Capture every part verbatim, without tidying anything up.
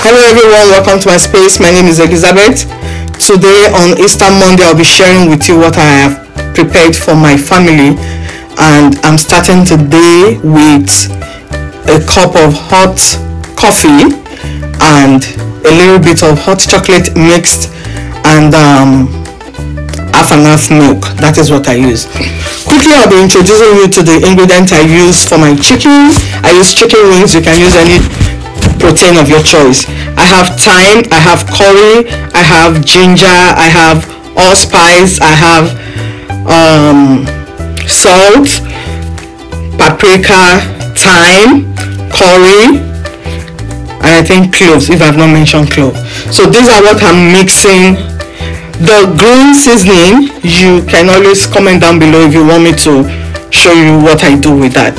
Hello everyone, welcome to my space. My name is Elizabeth. Today on Easter Monday, I'll be sharing with you what I have prepared for my family, and I'm starting today with a cup of hot coffee and a little bit of hot chocolate mixed and um, half and half milk. That is what I use. Quickly, I'll be introducing you to the ingredients I use for my chicken. I use chicken wings. You can use any protein of your choice. I have thyme, I have curry, I have ginger, I have allspice, I have um, salt, paprika, thyme, curry, and I think cloves, if I've not mentioned clove. So these are what I'm mixing. The green seasoning, you can always comment down below if you want me to show you what I do with that.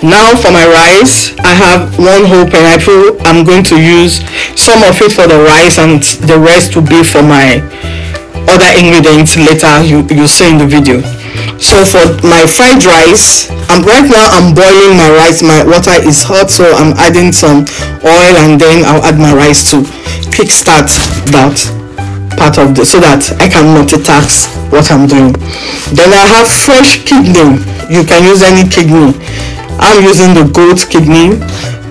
Now for my rice, I have one whole pineapple. I'm going to use some of it for the rice and the rest will be for my other ingredients later, you, you'll see in the video. So for my fried rice, I'm right now I'm boiling my rice. My water is hot, so I'm adding some oil and then I'll add my rice to kickstart that part of the, so that I can multitask what I'm doing. Then I have fresh kidney. You can use any kidney. I'm using the goat kidney,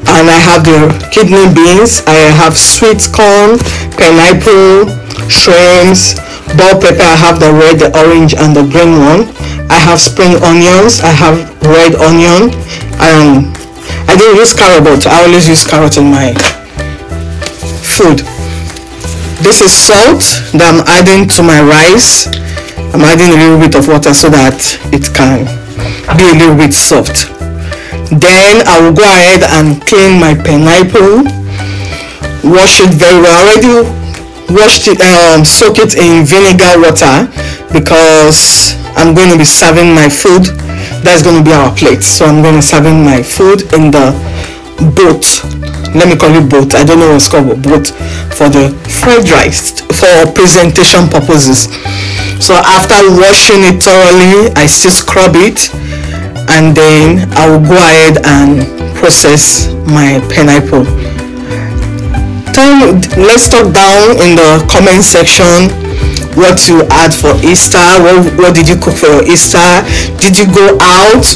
and I have the kidney beans, I have sweet corn, pineapple, shrimps, bell pepper. I have the red, the orange and the green one. I have spring onions, I have red onion, and I didn't use carrot, but I always use carrot in my food. This is salt that I'm adding to my rice. I'm adding a little bit of water so that it can be a little bit soft. Then I will go ahead and clean my pineapple, wash it very well. I already washed it, um, soak it in vinegar water because I'm going to be serving my food. That's going to be our plate. So I'm going to be serving my food in the boat. Let me call it boat. I don't know what's called, boat for the fried rice for presentation purposes. So after washing it thoroughly, I still scrub it. And then I will go ahead and process my pineapple. Tell me, let's talk down in the comment section what you had for Easter. What, what did you cook for Easter? Did you go out?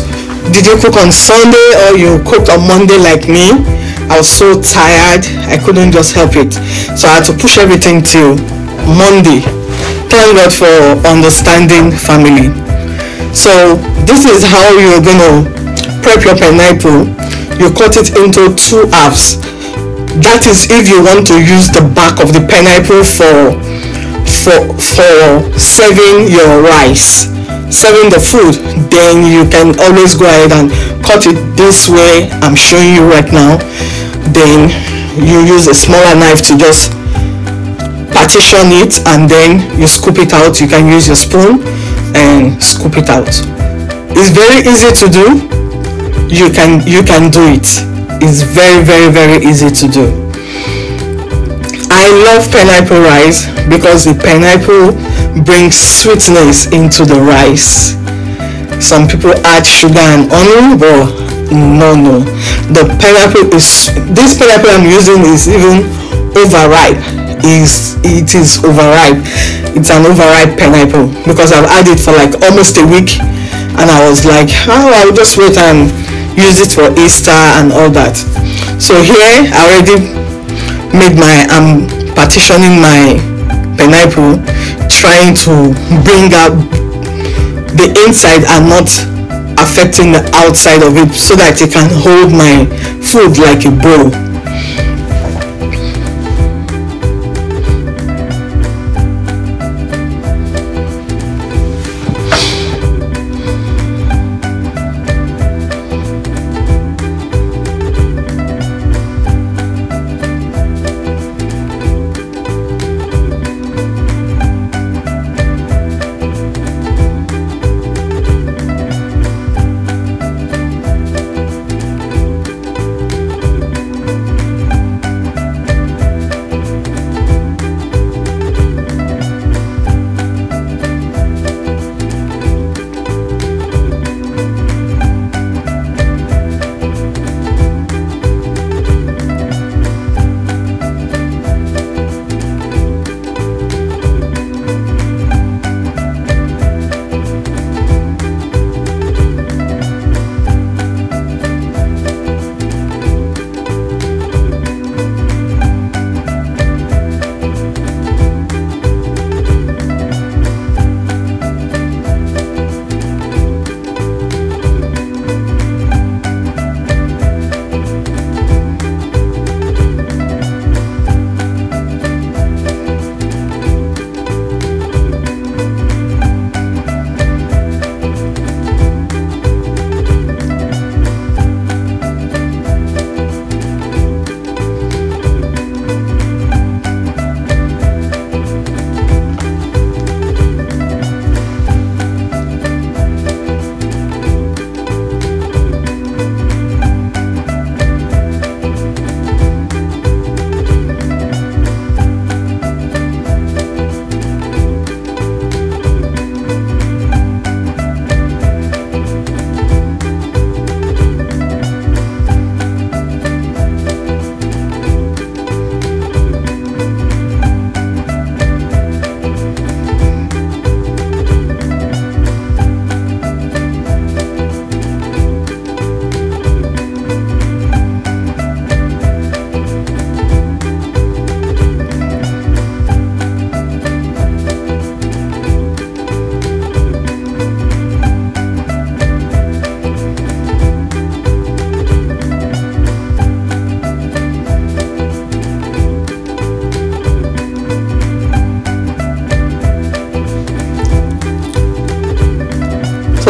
Did you cook on Sunday or you cooked on Monday like me? I was so tired, I couldn't just help it. So I had to push everything till Monday. Thank God for understanding, family. So this is how you're gonna prep your pineapple. You cut it into two halves. That is if you want to use the back of the pineapple for for for serving your rice, serving the food. Then you can always go ahead and cut it this way I'm showing you right now. Then you use a smaller knife to just partition it, and then you scoop it out. You can use your spoon and scoop it out. It's very easy to do. You can you can do it. It's very very very easy to do. I love pineapple rice because the pineapple brings sweetness into the rice. Some people add sugar and onion, but no no. The pineapple is this pineapple I'm using is even overripe. Is it is overripe. It's an overripe pineapple because I've had it for like almost a week. And I was like, oh, I'll just wait and use it for Easter and all that. So here, I already made my, I'm partitioning my pineapple, trying to bring up the inside and not affecting the outside of it so that it can hold my food like a bowl.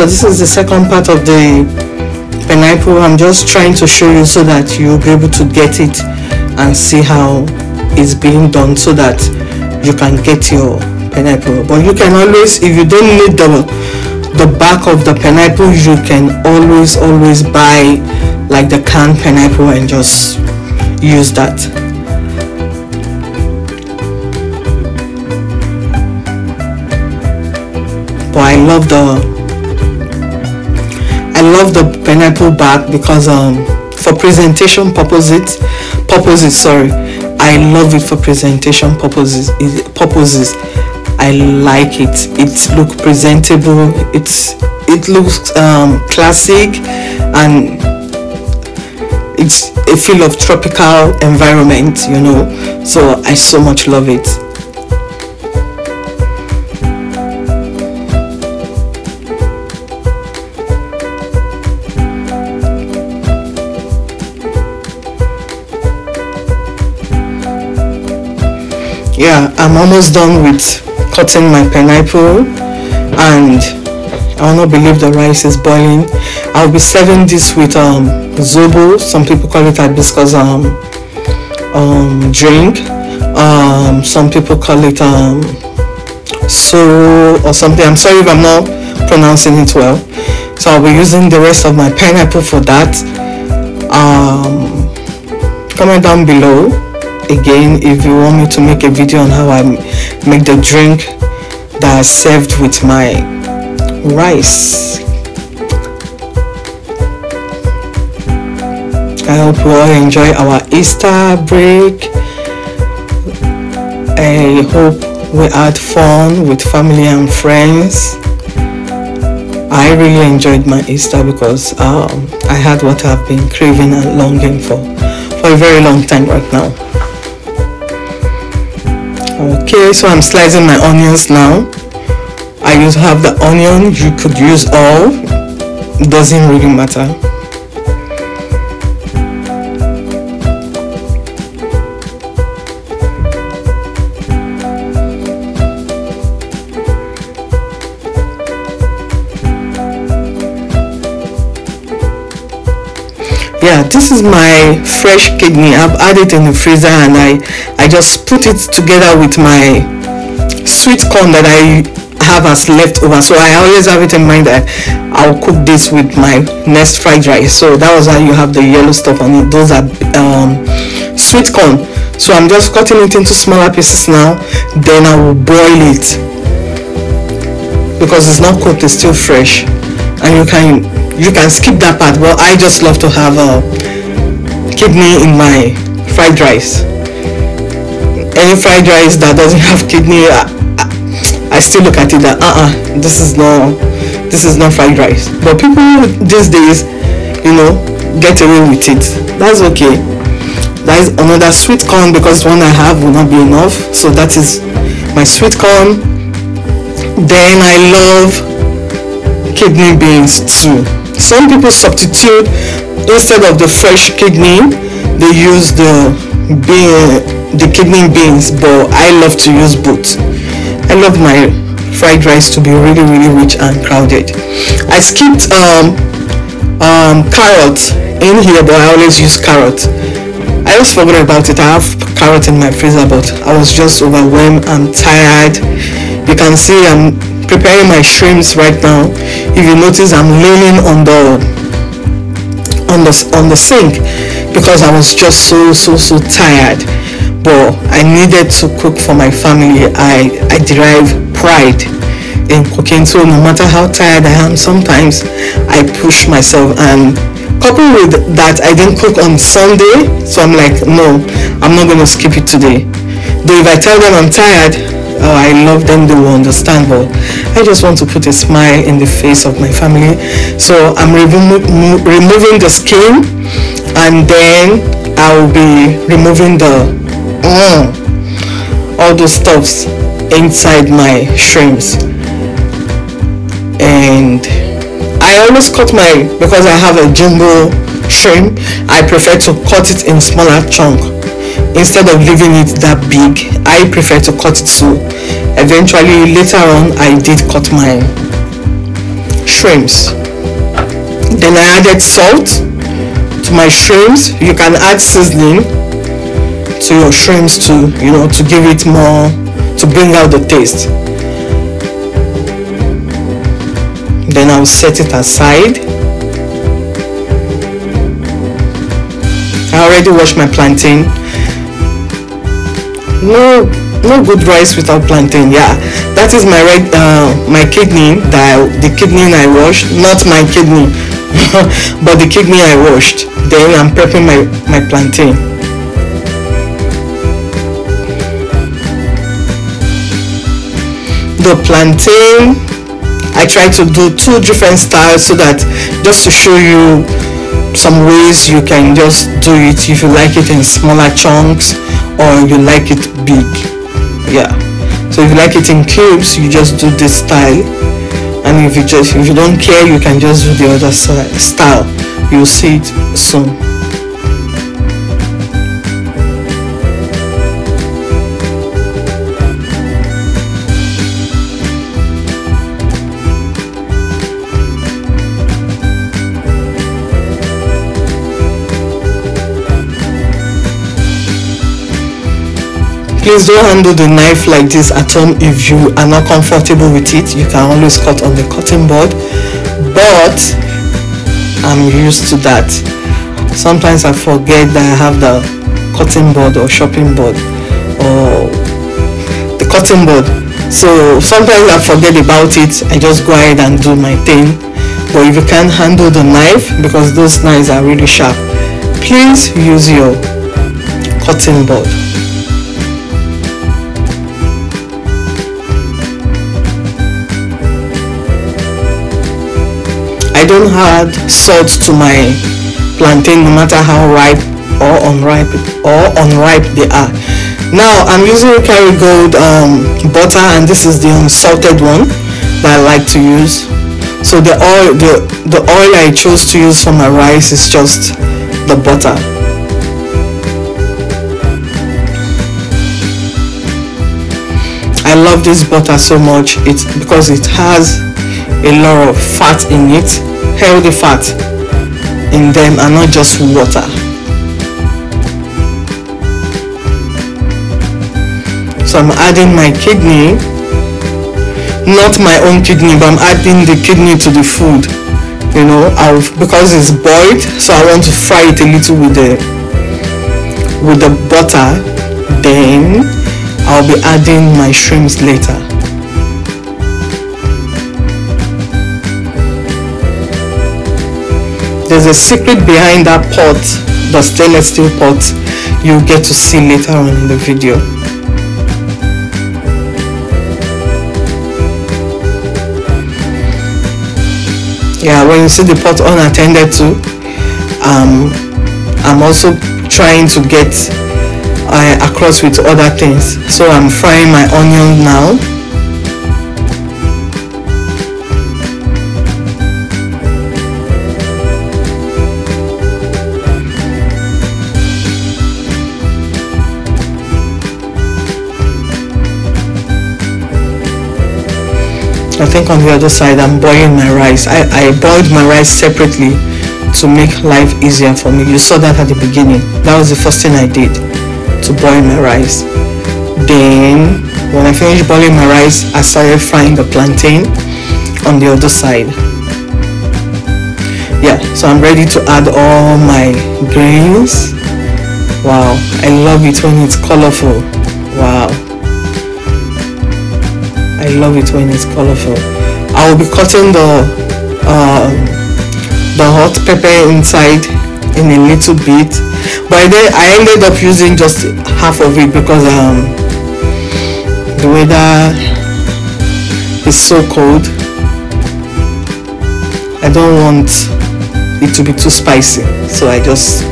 because this is the second part of the pineapple. I'm just trying to show you so that you'll be able to get it and see how it's being done, so that you can get your pineapple. But you can always, if you don't need the the back of the pineapple, you can always always buy like the canned pineapple and just use that. But I love the I love the pineapple back because um for presentation purposes purposes sorry I love it for presentation purposes purposes I like it. It looks presentable. It's it looks um, classic, and it's a feel of tropical environment, you know. So I so much love it. Yeah, I'm almost done with cutting my pineapple, and I will not believe the rice is boiling. I'll be serving this with um zobo, some people call it hibiscus um um drink, um some people call it um so or something. I'm sorry if I'm not pronouncing it well. So I'll be using the rest of my pineapple for that. Um comment down below again if you want me to make a video on how I make the drink that I served with my rice. I hope you all enjoy our Easter break. I hope we had fun with family and friends. I really enjoyed my Easter because um, I had what I've been craving and longing for for a very long time right now. Okay, so I'm slicing my onions now. I used to have the onion, you could use all, it doesn't really matter. Yeah, this is my fresh kidney. I've had it in the freezer, and I, I just put it together with my sweet corn that I have as leftover. So I always have it in mind that I'll cook this with my next fried rice. So that was how you have the yellow stuff on it. Those are um, sweet corn. So I'm just cutting it into smaller pieces now. Then I will boil it because it's not cooked, it's still fresh, and you can you can skip that part. Well, I just love to have a kidney in my fried rice. Any fried rice that doesn't have kidney, I, I, I still look at it that uh-uh this is no this is not fried rice. But people these days, you know, get away with it. That's okay. That is another sweet corn because the one I have will not be enough. So that is my sweet corn. Then I love kidney beans too. Some people substitute, instead of the fresh kidney, they use the bean, the kidney beans, but I love to use both. I love my fried rice to be really really rich and crowded. I skipped um, um, carrot in here, but I always use carrot. I always forgot about it. I have carrot in my freezer, but I was just overwhelmed and tired. You can see I'm preparing my shrimps right now. If you notice, I'm leaning on the on the on the sink because I was just so so so tired. But I needed to cook for my family. I I derive pride in cooking, so no matter how tired I am, sometimes I push myself. And coupled with that, I didn't cook on Sunday, so I'm like, no, I'm not gonna skip it today. Though if I tell them I'm tired, oh, I love them, they will understand, but I just want to put a smile in the face of my family. So I'm remo mo removing the skin, and then I'll be removing the mm, all those stuffs inside my shrimps. And I always cut my, because I have a jumbo shrimp, I prefer to cut it in smaller chunks. Instead of leaving it that big, I prefer to cut it. So eventually later on I did cut my shrimps. Then I added salt to my shrimps. You can add seasoning to your shrimps to, you know, to give it more, to bring out the taste. Then I'll set it aside. I already washed my plantain. No, no good rice without plantain. Yeah, that is my red, uh, my kidney. That I, the kidney I washed, not my kidney, but the kidney I washed. Then I'm prepping my my plantain. The plantain, I try to do two different styles so that just to show you some ways you can just do it if you like it in smaller chunks or you like it big. Yeah, so if you like it in cubes, you just do this style, and if you just if you don't care, you can just do the other style. You'll see it soon. Please don't handle the knife like this at home. If you are not comfortable with it, you can always cut on the cutting board, but I'm used to that. Sometimes I forget that I have the cutting board or chopping board or the cutting board, so sometimes I forget about it. I just go ahead and do my thing. But if you can't handle the knife, because those knives are really sharp, please use your cutting board. I don't add salt to my plantain, no matter how ripe or unripe or unripe they are. Now I'm using Kerrygold um, butter, and this is the unsalted one that I like to use. So the oil, the the oil I chose to use for my rice is just the butter. I love this butter so much. It's because it has a lot of fat in it, healthy fat in them, and not just water. So I'm adding my kidney, not my own kidney, but I'm adding the kidney to the food, you know, I've, because it's boiled, so I want to fry it a little with the with the butter. Then I'll be adding my shrimps later. There's a secret behind that pot, the stainless steel pot, you'll get to see later on in the video. Yeah, when you see the pot unattended to, um, I'm also trying to get uh, across with other things. So I'm frying my onion now. I think on the other side I'm boiling my rice. I, I boiled my rice separately to make life easier for me. You saw that at the beginning. That was the first thing I did, to boil my rice. Then when I finished boiling my rice, I started frying the plantain on the other side. Yeah, so I'm ready to add all my grains. Wow, I love it when it's colorful. Wow, I love it when it's colorful. I will be cutting the uh, the hot pepper inside in a little bit, but then I ended up using just half of it because um, the weather is so cold. I don't want it to be too spicy, so I just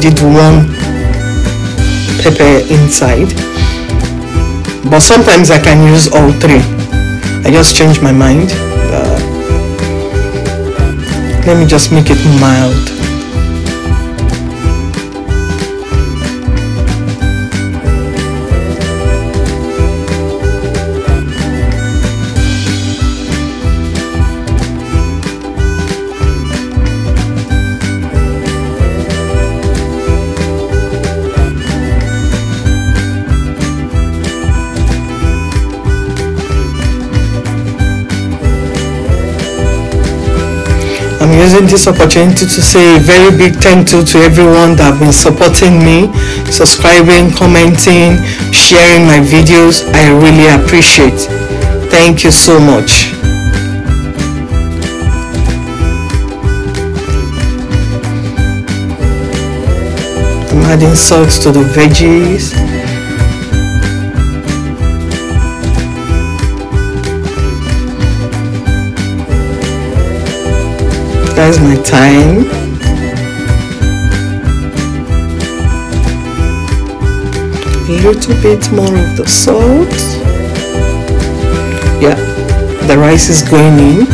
did one pepper inside. But sometimes I can use all three. I just changed my mind. Uh, let me just make it mild. using this opportunity to say a very big thank you to everyone that have been supporting me, subscribing, commenting, sharing my videos. I really appreciate. Thank you so much. I'm adding salt to the veggies. That's my time. A little bit more of the salt. Yeah, the rice is going in.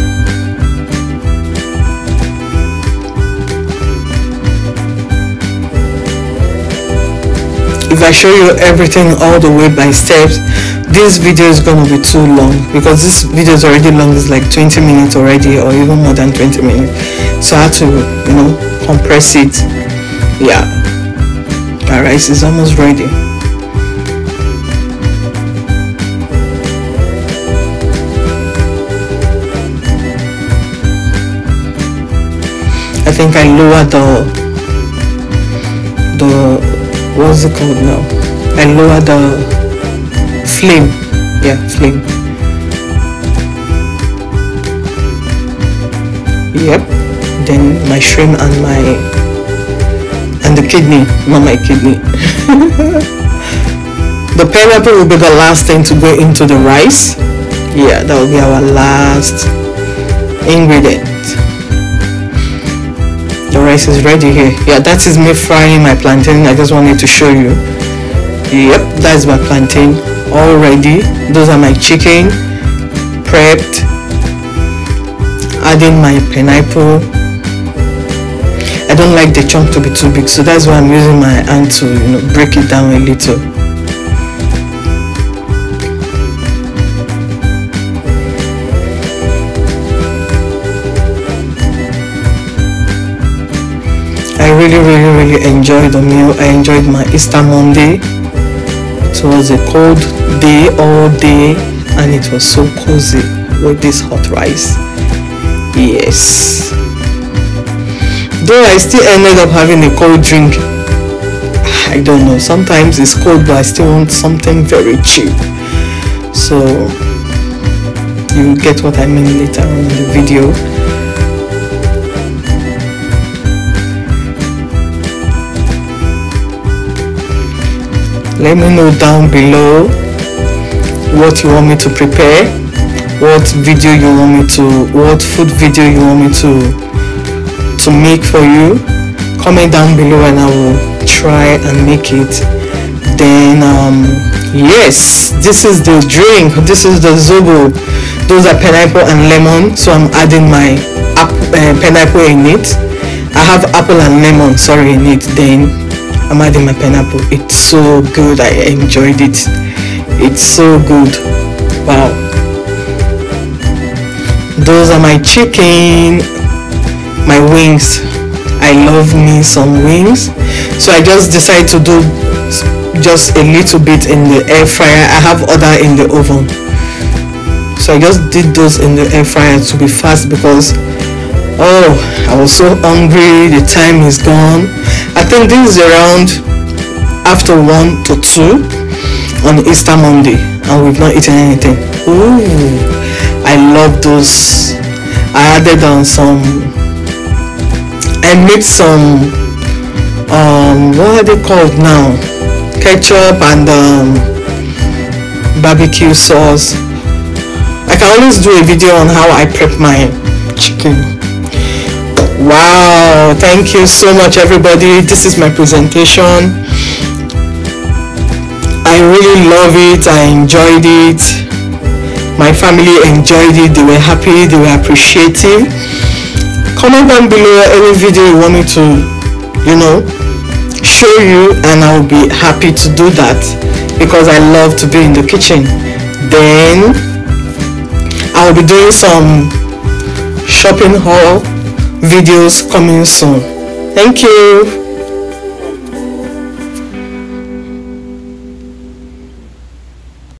If I show you everything all the way by steps, this video is going to be too long, because this video is already long. It's like twenty minutes already, or even more than twenty minutes, so I had to, you know, compress it. Yeah, my rice is almost ready. I think I lowered the the what's it called now I lowered the flame. Yeah, flame. Yep. Then my shrimp and my and the kidney, not my kidney. The pineapple will be the last thing to go into the rice. Yeah, that will be our last ingredient. The rice is ready here. Yeah, that is me frying my plantain. I just wanted to show you. Yep, that's my plantain. Already, those are my chicken prepped, adding my pineapple. I don't like the chunk to be too big, so that's why I'm using my hand to, you know, break it down a little. I really really really enjoyed the meal. I enjoyed my Easter Monday. It was a cold day all day, and it was so cozy with this hot rice. Yes, though I still ended up having a cold drink. I don't know, sometimes it's cold but I still want something very cheap, so you'll get what I mean later on in the video. Let me know down below what you want me to prepare, what video you want me to, what food video you want me to to make for you. Comment down below and I will try and make it. Then um, yes, this is the drink. This is the zobo. Those are pineapple and lemon, so I'm adding my uh, pineapple in it. I have apple and lemon, sorry, in it. Then I'm adding my pineapple. It's so good. I enjoyed it. It's so good. Wow. Those are my chicken, my wings. I love me some wings, so I just decided to do just a little bit in the air fryer. I have other in the oven, so I just did those in the air fryer to be fast, because oh, I was so hungry. The time is gone. I think this is around after one to two on Easter Monday, and we've not eaten anything. Ooh, I love those. I added on some. I made some. Um, what are they called now? Ketchup and um, barbecue sauce. I can always do a video on how I prep my chicken. Wow, thank you so much everybody. This is my presentation. I really love it. I enjoyed it. My family enjoyed it. They were happy, they were appreciative. Comment down below any video you want me to, you know, show you, and I'll be happy to do that, because I love to be in the kitchen. Then I'll be doing some shopping haul videos coming soon. Thank you.